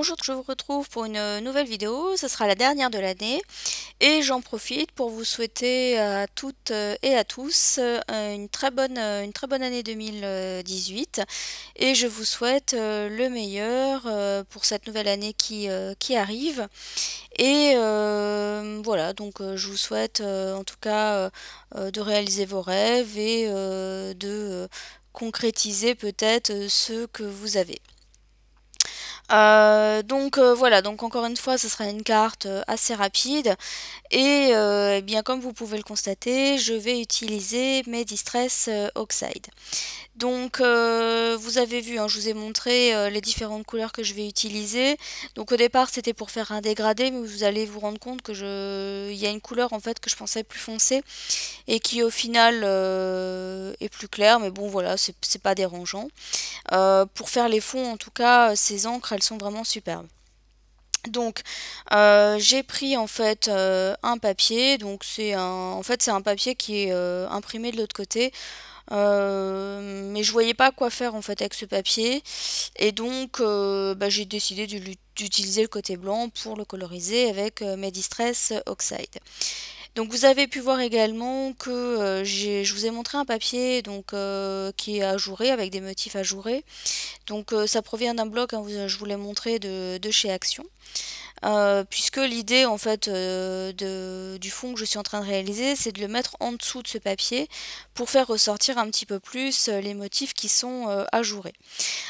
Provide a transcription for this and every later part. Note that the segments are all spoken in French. Bonjour, je vous retrouve pour une nouvelle vidéo, ce sera la dernière de l'année et j'en profite pour vous souhaiter à toutes et à tous une très bonne année 2018 et je vous souhaite le meilleur pour cette nouvelle année qui arrive. Et voilà, donc je vous souhaite en tout cas de réaliser vos rêves et de concrétiser peut-être ceux que vous avez. Voilà, donc encore une fois ce sera une carte assez rapide et eh bien comme vous pouvez le constater je vais utiliser mes Distress Oxide. Donc vous avez vu, hein, je vous ai montré les différentes couleurs que je vais utiliser. Donc au départ c'était pour faire un dégradé, mais vous allez vous rendre compte que il y a une couleur en fait que je pensais plus foncée et qui au final est plus claire, mais bon voilà, c'est pas dérangeant. Pour faire les fonds en tout cas, ces encres elles sont vraiment superbes. Donc j'ai pris en fait un papier, donc c'est un papier qui est imprimé de l'autre côté, mais je voyais pas quoi faire en fait avec ce papier et donc j'ai décidé d'utiliser le côté blanc pour le coloriser avec mes Distress Oxide. Donc vous avez pu voir également que je vous ai montré un papier donc, qui est ajouré avec des motifs ajourés. Donc ça provient d'un blog, hein, je vous l'ai montré, de chez Action. Puisque l'idée en fait du fond que je suis en train de réaliser, c'est de le mettre en dessous de ce papier pour faire ressortir un petit peu plus les motifs qui sont ajourés.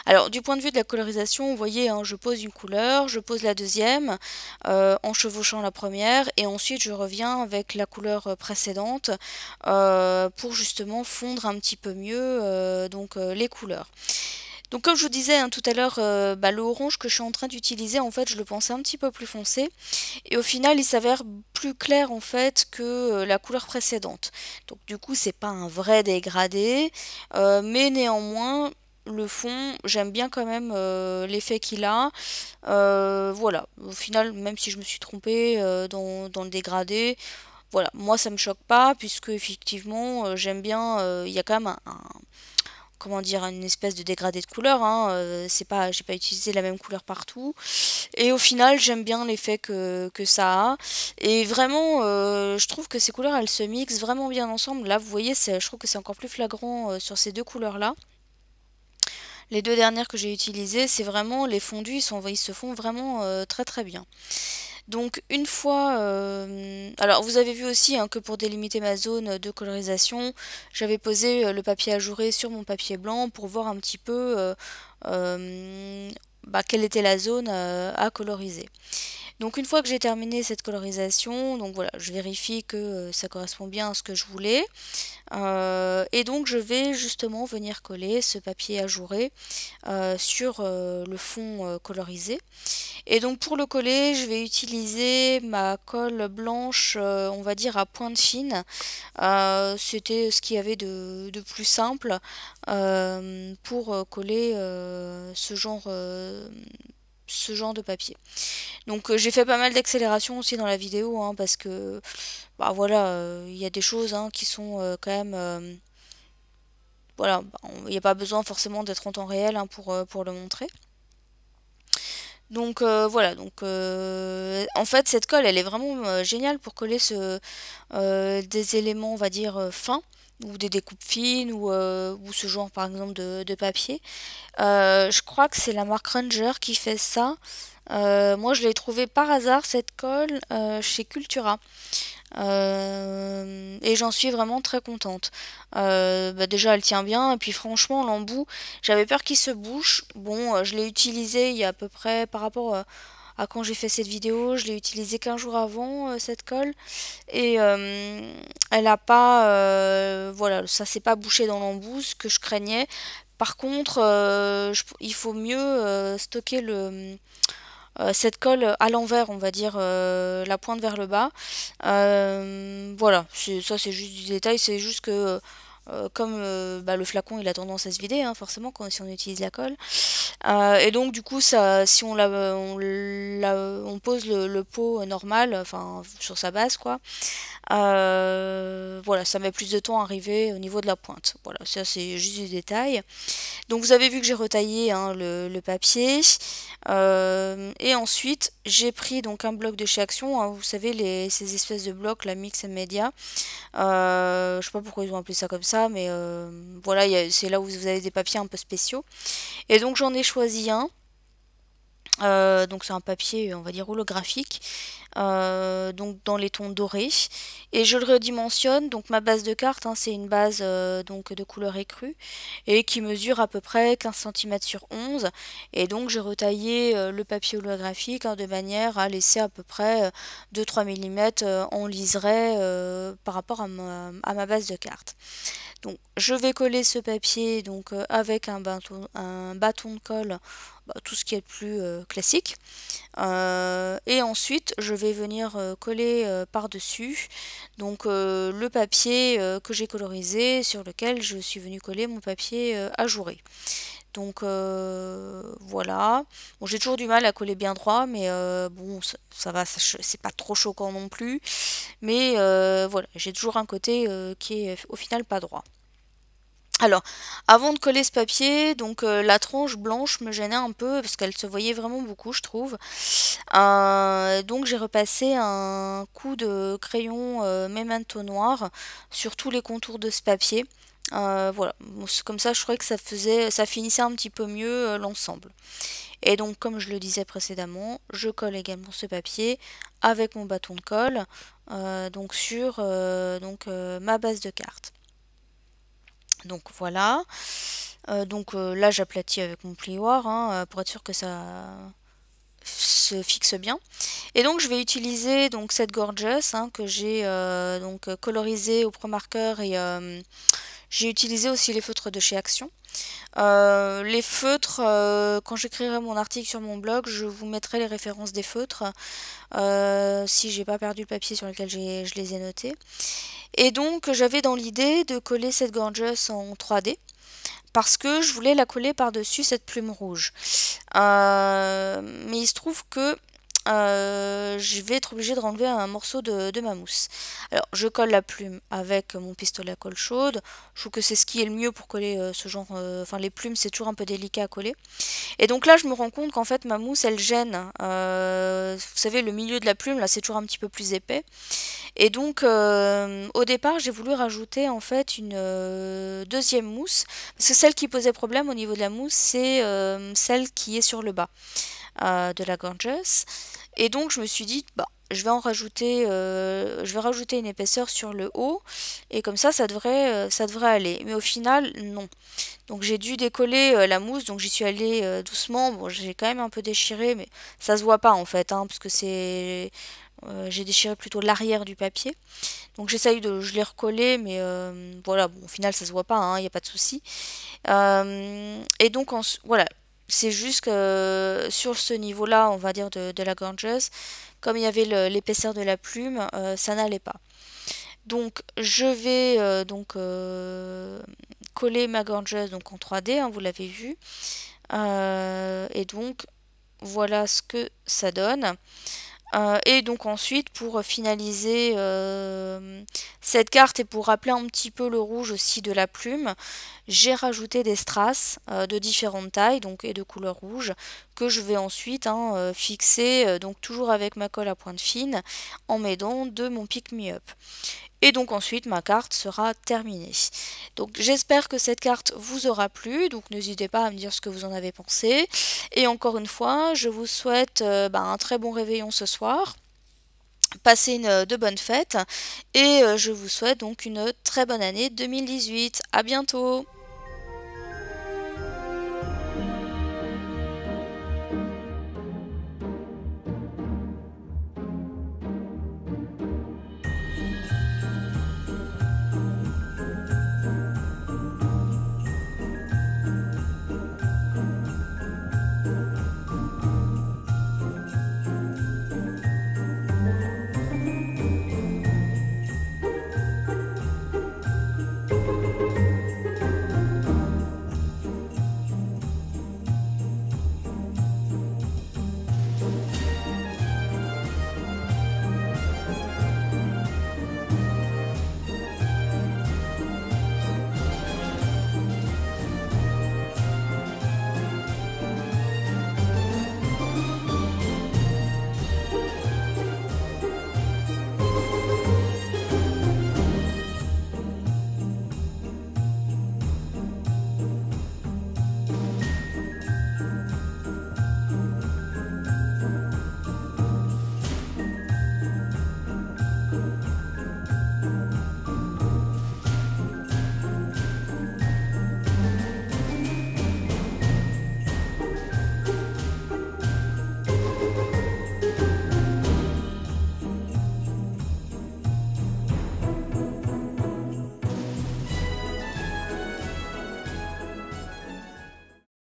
Alors du point de vue de la colorisation, vous voyez, hein, je pose une couleur, je pose la deuxième en chevauchant la première et ensuite je reviens avec la couleur précédente pour justement fondre un petit peu mieux les couleurs. Donc comme je vous disais, hein, tout à l'heure, le orange que je suis en train d'utiliser, en fait, je le pensais un petit peu plus foncé. Et au final, il s'avère plus clair, en fait, que la couleur précédente. Donc du coup, c'est pas un vrai dégradé. Mais néanmoins, le fond, j'aime bien quand même l'effet qu'il a. Voilà, au final, même si je me suis trompée dans le dégradé, voilà, moi, ça me choque pas, puisque effectivement, j'aime bien, il y a quand même comment dire, une espèce de dégradé de couleur, hein. J'ai pas utilisé la même couleur partout, et au final j'aime bien l'effet que ça a, et vraiment je trouve que ces couleurs elles se mixent vraiment bien ensemble. Là vous voyez, je trouve que c'est encore plus flagrant sur ces deux couleurs là. Les deux dernières que j'ai utilisées, c'est vraiment les fondus, ils se font vraiment très très bien. Donc une fois, alors vous avez vu aussi, hein, que pour délimiter ma zone de colorisation, j'avais posé le papier ajouré sur mon papier blanc pour voir un petit peu quelle était la zone à coloriser. Donc une fois que j'ai terminé cette colorisation, donc voilà, je vérifie que ça correspond bien à ce que je voulais. Et donc je vais justement venir coller ce papier ajouré sur le fond colorisé. Et donc pour le coller, je vais utiliser ma colle blanche, on va dire à pointe fine. C'était ce qu'il y avait de plus simple pour coller ce genre de papier. Donc j'ai fait pas mal d'accélération aussi dans la vidéo, hein, parce que voilà, il y a des choses, hein, qui sont quand même voilà, il n'y a pas besoin forcément d'être en temps réel, hein, pour le montrer. Donc voilà, donc en fait cette colle elle est vraiment géniale pour coller des éléments, on va dire, fins, ou des découpes fines, ou ce genre par exemple de papier. Je crois que c'est la marque Ranger qui fait ça. Moi je l'ai trouvé par hasard cette colle chez Cultura. Et j'en suis vraiment très contente. Déjà elle tient bien, et puis franchement l'embout, j'avais peur qu'il se bouche. Bon, je l'ai utilisé il y a à peu près, par rapport à quand j'ai fait cette vidéo, je l'ai utilisée 15 jours avant cette colle, et elle a pas, voilà, ça s'est pas bouché dans l'embout, ce que je craignais. Par contre il faut mieux stocker cette colle à l'envers, on va dire, la pointe vers le bas. Voilà, ça c'est juste du détail, c'est juste que comme le flacon il a tendance à se vider, hein, forcément, si on utilise la colle. Et donc du coup, ça, si on pose le pot normal, enfin sur sa base quoi, voilà, ça met plus de temps à arriver au niveau de la pointe. Voilà, ça c'est juste du détail. Donc vous avez vu que j'ai retaillé hein, le papier, et ensuite j'ai pris donc un bloc de chez Action, hein, vous savez ces espèces de blocs, la mix et media, je sais pas pourquoi ils ont appelé ça comme ça, mais voilà, c'est là où vous avez des papiers un peu spéciaux. Et donc j'en ai choisi un, donc c'est un papier on va dire holographique, donc dans les tons dorés, et je le redimensionne. Donc ma base de carte hein, c'est une base donc de couleur écrue et qui mesure à peu près 15 cm sur 11, et donc j'ai retaillé le papier holographique hein, de manière à laisser à peu près 2-3 mm en liseré par rapport à ma base de carte. Donc je vais coller ce papier donc, avec un bâton de colle, tout ce qui est plus classique, et ensuite je vais venir coller par-dessus donc le papier que j'ai colorisé, sur lequel je suis venue coller mon papier ajouré. Donc voilà, bon, j'ai toujours du mal à coller bien droit, mais bon ça va, c'est pas trop choquant non plus, mais voilà, j'ai toujours un côté qui est au final pas droit. Alors, avant de coller ce papier, donc la tranche blanche me gênait un peu parce qu'elle se voyait vraiment beaucoup, je trouve. Donc j'ai repassé un coup de crayon Memento noir sur tous les contours de ce papier. Voilà, comme ça je trouvais que ça finissait un petit peu mieux l'ensemble. Et donc comme je le disais précédemment, je colle également ce papier avec mon bâton de colle donc sur ma base de carte. Donc voilà, là j'aplatis avec mon plioir hein, pour être sûr que ça se fixe bien. Et donc je vais utiliser donc cette Gorjuss hein, que j'ai donc colorisée au pro-marqueur, et j'ai utilisé aussi les feutres de chez Action. Les feutres, quand j'écrirai mon article sur mon blog, je vous mettrai les références des feutres si j'ai pas perdu le papier sur lequel je les ai notés. Et donc j'avais dans l'idée de coller cette Gorjuss en 3D parce que je voulais la coller par-dessus cette plume rouge. Mais il se trouve que je vais être obligée de renlever un morceau de ma mousse. Alors je colle la plume avec mon pistolet à colle chaude. Je trouve que c'est ce qui est le mieux pour coller ce genre, enfin les plumes c'est toujours un peu délicat à coller. Et donc là je me rends compte qu'en fait ma mousse elle gêne, vous savez le milieu de la plume là c'est toujours un petit peu plus épais. Et donc au départ j'ai voulu rajouter en fait une deuxième mousse, parce que celle qui posait problème au niveau de la mousse c'est celle qui est sur le bas de la Gorjuss. Et donc je me suis dit bah je vais en rajouter une épaisseur sur le haut, et comme ça ça devrait aller, mais au final non. Donc j'ai dû décoller la mousse, donc j'y suis allée doucement. Bon, j'ai quand même un peu déchiré, mais ça se voit pas en fait hein, parce que c'est j'ai déchiré plutôt l'arrière du papier. Donc j'essaye de les recoller, mais voilà, bon, au final ça se voit pas hein, il n'y a pas de souci. Et donc voilà, c'est juste que sur ce niveau-là, on va dire, de la Gorjuss, comme il y avait l'épaisseur de la plume, ça n'allait pas. Donc je vais coller ma Gorjuss donc en 3D, hein, vous l'avez vu. Et donc voilà ce que ça donne. Et donc ensuite, pour finaliser cette carte et pour rappeler un petit peu le rouge aussi de la plume, j'ai rajouté des strass de différentes tailles donc, et de couleur rouge, que je vais ensuite hein, fixer donc toujours avec ma colle à pointe fine en m'aidant de mon pick me up. Et donc ensuite ma carte sera terminée. Donc j'espère que cette carte vous aura plu, donc n'hésitez pas à me dire ce que vous en avez pensé. Et encore une fois, je vous souhaite un très bon réveillon ce soir. Passez de bonnes fêtes, et je vous souhaite donc une très bonne année 2018. À bientôt!